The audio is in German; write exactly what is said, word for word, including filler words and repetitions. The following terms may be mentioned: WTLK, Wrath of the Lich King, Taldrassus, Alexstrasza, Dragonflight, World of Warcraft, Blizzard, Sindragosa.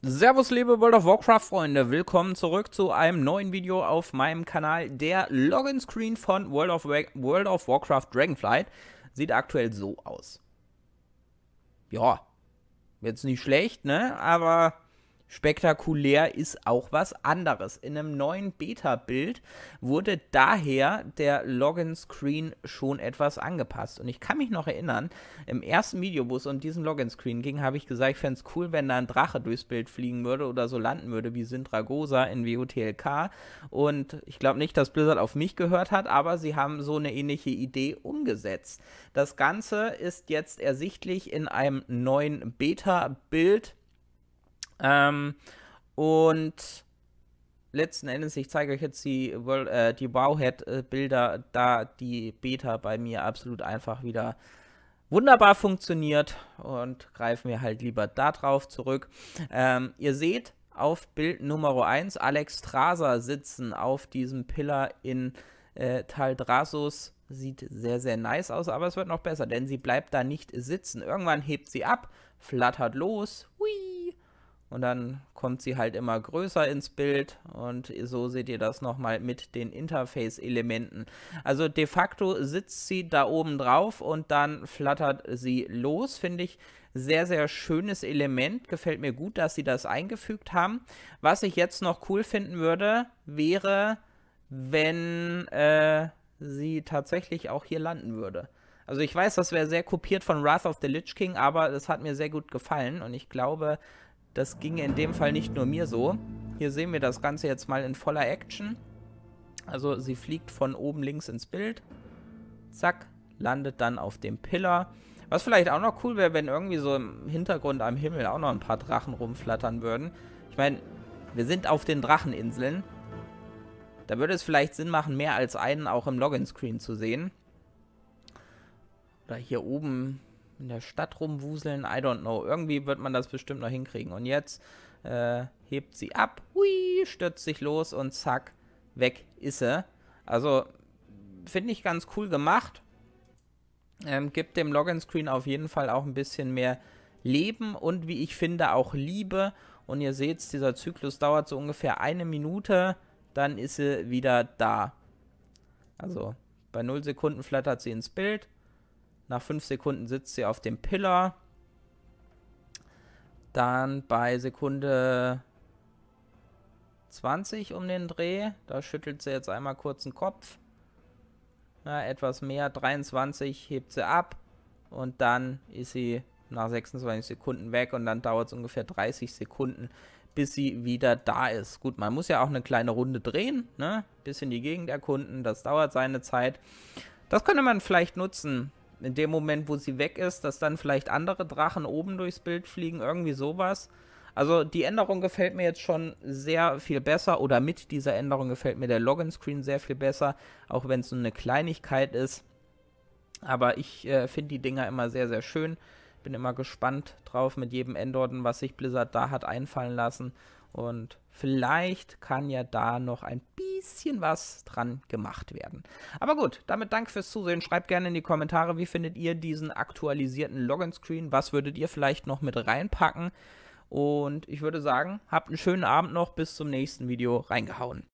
Servus liebe World of Warcraft Freunde, willkommen zurück zu einem neuen Video auf meinem Kanal. Der Login Screen von World of, World of Warcraft Dragonflight sieht aktuell so aus. Ja, jetzt nicht schlecht, ne? Aber spektakulär ist auch was anderes. In einem neuen Beta-Bild wurde daher der Login-Screen schon etwas angepasst. Und ich kann mich noch erinnern, im ersten Video, wo es um diesen Login-Screen ging, habe ich gesagt, ich fände es cool, wenn da ein Drache durchs Bild fliegen würde oder so landen würde wie Sindragosa in W T L K. Und ich glaube nicht, dass Blizzard auf mich gehört hat, aber sie haben so eine ähnliche Idee umgesetzt. Das Ganze ist jetzt ersichtlich in einem neuen Beta-Bild. Ähm, und letzten Endes, ich zeige euch jetzt die, äh, die Wowhead-Bilder, da die Beta bei mir absolut einfach wieder wunderbar funktioniert und greifen wir halt lieber da drauf zurück. Ähm, ihr seht auf Bild Nummer eins Alexstrasza sitzen auf diesem Pillar in äh, Taldrassus. Sieht sehr, sehr nice aus, aber es wird noch besser, denn sie bleibt da nicht sitzen. Irgendwann hebt sie ab, flattert los, hui! Und dann kommt sie halt immer größer ins Bild und so seht ihr das nochmal mit den Interface-Elementen. Also de facto sitzt sie da oben drauf und dann flattert sie los, finde ich. Sehr, sehr schönes Element. Gefällt mir gut, dass sie das eingefügt haben. Was ich jetzt noch cool finden würde, wäre, wenn äh, sie tatsächlich auch hier landen würde. Also ich weiß, das wäre sehr kopiert von Wrath of the Lich King, aber das hat mir sehr gut gefallen und ich glaube, das ging in dem Fall nicht nur mir so. Hier sehen wir das Ganze jetzt mal in voller Action. Also sie fliegt von oben links ins Bild. Zack, landet dann auf dem Pillar. Was vielleicht auch noch cool wäre, wenn irgendwie so im Hintergrund am Himmel auch noch ein paar Drachen rumflattern würden. Ich meine, wir sind auf den Dracheninseln. Da würde es vielleicht Sinn machen, mehr als einen auch im Login-Screen zu sehen. Oder hier oben in der Stadt rumwuseln, I don't know. Irgendwie wird man das bestimmt noch hinkriegen. Und jetzt äh, hebt sie ab, hui, stürzt sich los und zack, weg ist sie. Also, finde ich ganz cool gemacht. Ähm, gibt dem Login-Screen auf jeden Fall auch ein bisschen mehr Leben und wie ich finde auch Liebe. Und ihr seht, dieser Zyklus dauert so ungefähr eine Minute, dann ist sie wieder da. Also, bei null Sekunden flattert sie ins Bild. Nach fünf Sekunden sitzt sie auf dem Pillar. Dann bei Sekunde zwanzig um den Dreh. Da schüttelt sie jetzt einmal kurz den Kopf. Ja, etwas mehr, dreiundzwanzig hebt sie ab. Und dann ist sie nach sechsundzwanzig Sekunden weg. Und dann dauert es ungefähr dreißig Sekunden, bis sie wieder da ist. Gut, man muss ja auch eine kleine Runde drehen, ne? Bisschen die Gegend erkunden, das dauert seine Zeit. Das könnte man vielleicht nutzen. In dem Moment, wo sie weg ist, dass dann vielleicht andere Drachen oben durchs Bild fliegen, irgendwie sowas. Also die Änderung gefällt mir jetzt schon sehr viel besser oder mit dieser Änderung gefällt mir der Login-Screen sehr viel besser, auch wenn es nur eine Kleinigkeit ist. Aber ich äh, finde die Dinger immer sehr, sehr schön. Bin immer gespannt drauf mit jedem Endorden, was sich Blizzard da hat einfallen lassen. Und vielleicht kann ja da noch ein bisschen was dran gemacht werden. Aber gut, damit danke fürs Zusehen. Schreibt gerne in die Kommentare, wie findet ihr diesen aktualisierten Login-Screen? Was würdet ihr vielleicht noch mit reinpacken? Und ich würde sagen, habt einen schönen Abend noch. Bis zum nächsten Video. Reingehauen.